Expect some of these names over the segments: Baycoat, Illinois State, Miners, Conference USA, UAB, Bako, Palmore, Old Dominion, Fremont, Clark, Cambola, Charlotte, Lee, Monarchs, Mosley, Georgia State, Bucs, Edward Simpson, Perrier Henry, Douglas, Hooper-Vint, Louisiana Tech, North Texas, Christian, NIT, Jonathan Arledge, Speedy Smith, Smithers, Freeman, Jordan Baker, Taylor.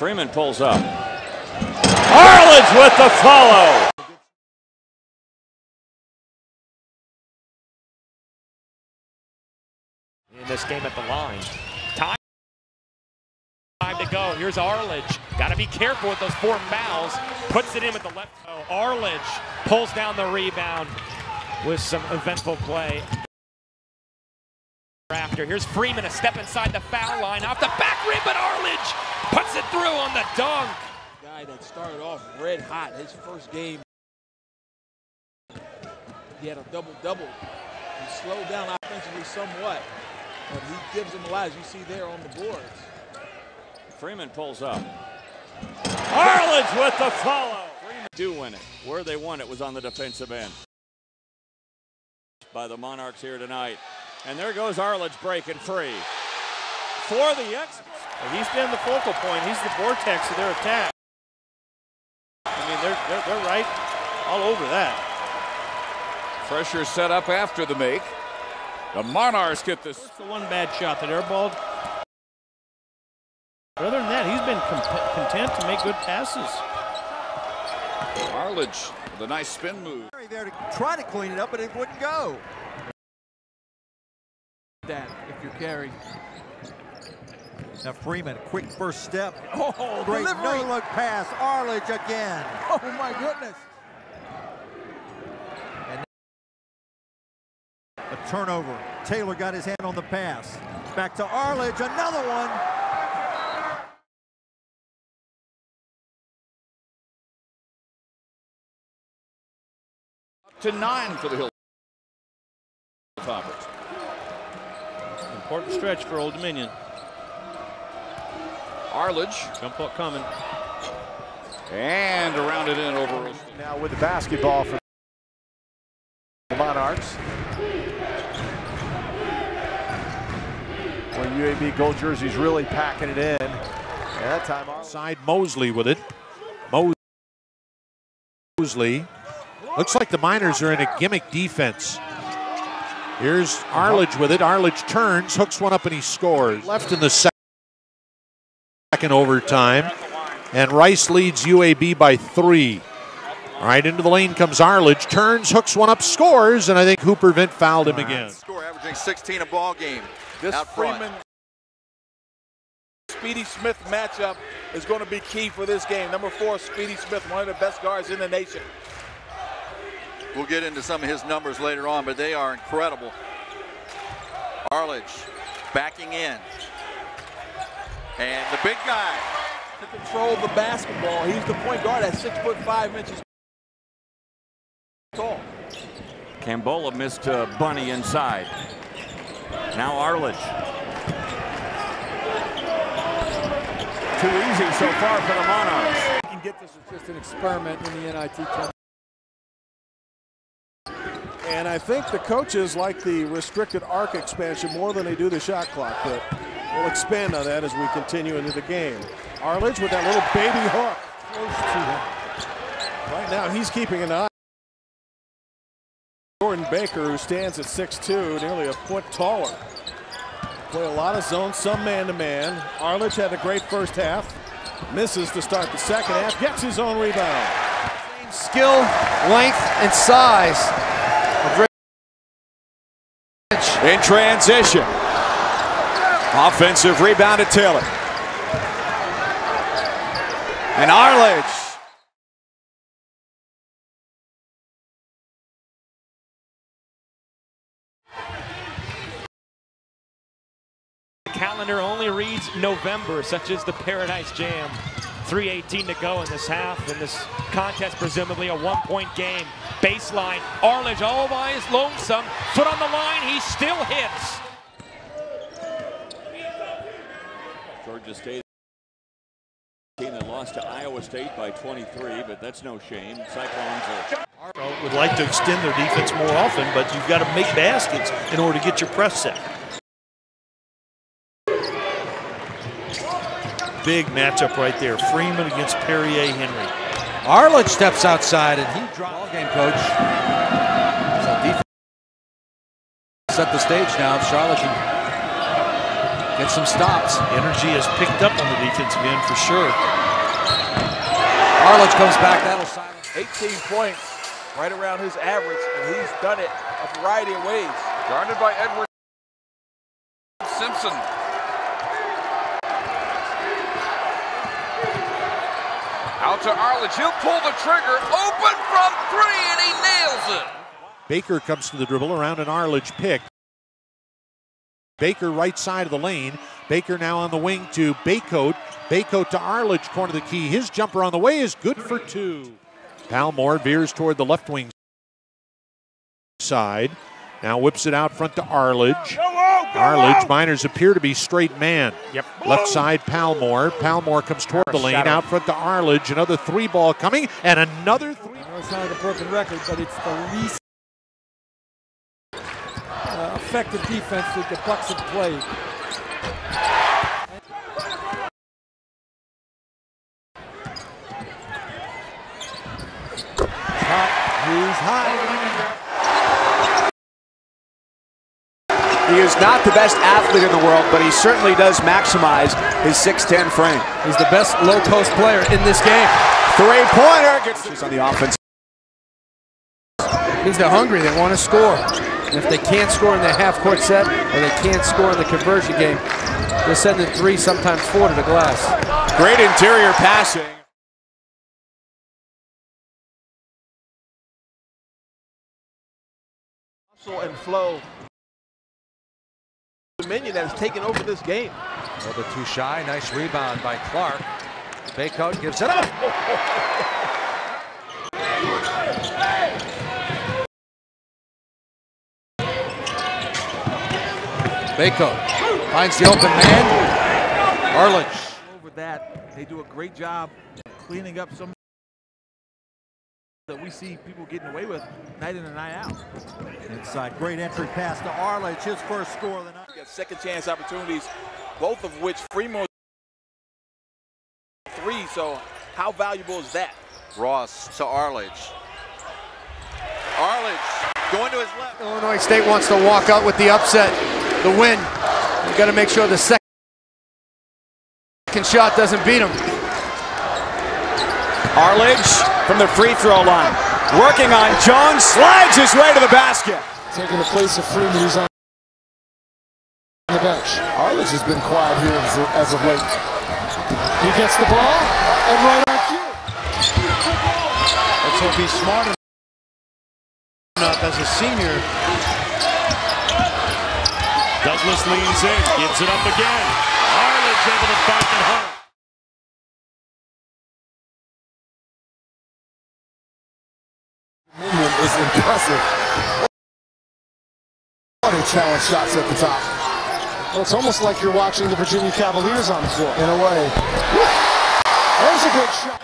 Freeman pulls up. Arledge with the follow. In this game at the line. Time to go. Here's Arledge. Got to be careful with those four fouls. Puts it in with the left. Arledge pulls down the rebound with some eventful play. After. Here's Freeman, a step inside the foul line. Off the back rim, but Arledge puts it through on the dunk. Guy that started off red hot his first game. He had a double-double. He slowed down offensively somewhat, but he gives him a lot, as you see there on the boards. Freeman pulls up. Arledge with the follow. Freeman do win it. Where they won it was on the defensive end. By the Monarchs here tonight. And there goes Arledge breaking free. For the X. He's been the focal point. He's the vortex of their attack. I mean, they're right all over that. Pressure set up after the make. The Monarchs get this. That's the one bad shot that airballed. Other than that, he's been content to make good passes. Arledge, the nice spin move. There to try to clean it up, but it wouldn't go. That if you're carried. Now Freeman, quick first step. Oh, great delivery. No look pass. Arledge again. Oh my goodness. And a turnover. Taylor got his hand on the pass. Back to Arledge. Another one. To 9 for the Hilltoppers. Important stretch for Old Dominion. Arledge. Jump up coming. And around it in over. Now with the basketball for the Monarchs. Where UAB gold jerseys really packing it in. And that time outside Mosley with it. Mosley. Looks like the Miners are in a gimmick defense. Here's Arledge with it. Arledge turns, hooks one up, and he scores. Left in the second overtime. And Rice leads UAB by 3. All right, into the lane comes Arledge. Turns, hooks one up, scores, and I think Hooper-Vint fouled him again. Score averaging 16 a ball game. This Freeman-Speedy Smith matchup is going to be key for this game. Number 4, Speedy Smith, one of the best guards in the nation. We'll get into some of his numbers later on, but they are incredible. Arledge backing in. And the big guy. To control the basketball. He's the point guard at 6'5" tall. Cambola missed a bunny inside. Now Arledge. Too easy so far for the Monarchs. You can get this as just an experiment in the NIT tournament. And I think the coaches like the restricted arc expansion more than they do the shot clock, but we'll expand on that as we continue into the game. Arledge with that little baby hook. Close to him. Right now he's keeping an eye. Jordan Baker, who stands at 6'2", nearly a foot taller. Play a lot of zone, some man-to-man. Arledge had a great first half. Misses to start the second half. Gets his own rebound. Same skill, length, and size. In transition. Offensive rebound to Taylor. And Arledge. The calendar only reads November, such as the Paradise Jam. 3:18 to go in this half, in this contest, presumably a one-point game. Baseline, Arledge all by his lonesome, foot on the line, he still hits. Georgia State, team that lost to Iowa State by 23, but that's no shame. Cyclones would like to extend their defense more often, but you've got to make baskets in order to get your press set. Big matchup right there. Freeman against Perrier Henry. Arledge steps outside and he drops. Ball game, coach. So defense set the stage now. Charlotte can Get some stops. Energy has picked up on the defensive end for sure. Arledge comes back. That'll silence. 18 points, right around his average, and he's done it a variety of ways. Guarded by Edward Simpson. Out to Arledge, he'll pull the trigger, open from three, and he nails it. Baker comes to the dribble, around an Arledge pick. Baker right side of the lane. Baker now on the wing to Baycoat. Baycoat to Arledge, corner of the key. His jumper on the way is good for two. Palmore veers toward the left wing side. Now whips it out front to Arledge. Arledge, Miners appear to be straight man. Yep. Left side, Palmore. Palmore comes toward the lane, out front to Arledge. Another three ball coming, and another three. I know it's not a broken record, but it's the least effective defense that the Bucs have played. He's high. He is not the best athlete in the world, but he certainly does maximize his 6'10 frame. He's the best low post player in this game. Three-pointer gets She's on the offense. Means they're hungry, they want to score. And if they can't score in the half-court set, or they can't score in the conversion game, they're sending three, sometimes four to the glass. Great interior passing. Hustle and flow. Dominion that has taken over this game. A little bit too shy, nice rebound by Clark. Baycoat gives it up. Bako finds the open man. Arledge. Over that, they do a great job cleaning up some that we see people getting away with night in and night out. Inside, great entry pass to Arledge, his first score of the night. Got second chance opportunities, both of which Fremont three. So how valuable is that? Ross to Arledge. Arledge going to his left. Illinois State wants to walk out with the upset. The win. You got to make sure the second shot doesn't beat him. Arledge from the free throw line, working on Jones, slides his way to the basket. Taking the place of Freeman, who's on the bench. Arledge has been quiet here as of late. He gets the ball and right on cue. Let's hope he's smart enough as a senior. Douglas leans in, gives it up again. Arledge able to fight it home. Dominion is impressive. Challenge shots at the top. Well, it's almost like you're watching the Virginia Cavaliers on the floor. In a way. There's a good shot.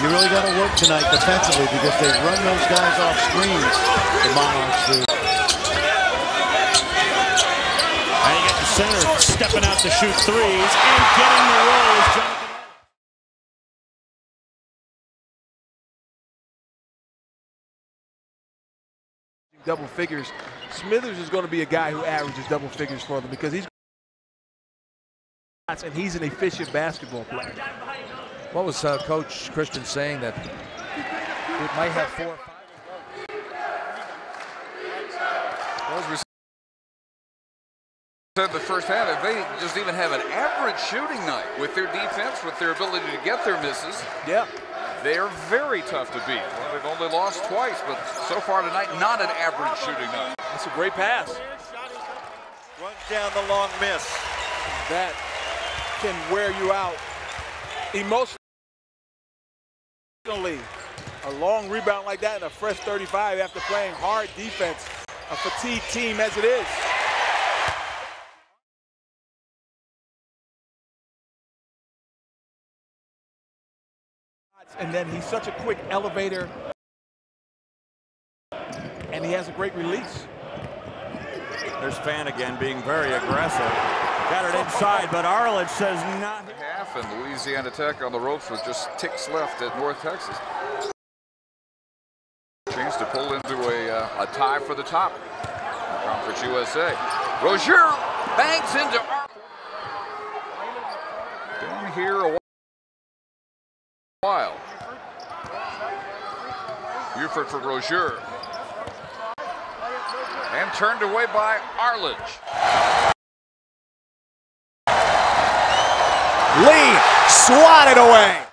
You really got to work tonight defensively because they run those guys off screens, the Monarchs do. Now you got the center stepping out to shoot threes and getting the rolls. Double figures. Smithers is going to be a guy who averages double figures for them because he's an efficient basketball player. What was Coach Christian saying that it might have 4 or 5? Those said the first half, if they just even have an average shooting night with their defense, with their ability to get their misses, yeah, they're very tough to beat. Well, they've only lost twice, but so far tonight, not an average shooting night. That's a great pass. Runs down the long miss. That can wear you out emotionally. A long rebound like that and a fresh 35 after playing hard defense, a fatigued team as it is. And then he's such a quick elevator, and he has a great release. There's Fan again being very aggressive. Got it inside, but Arledge says not. And Louisiana Tech on the ropes with just ticks left at North Texas. Chance to pull into a a tie for the top. Conference USA. Rozier bangs into Arledge. Down here a while. Buford for Rozier. And turned away by Arledge. Lee swatted away.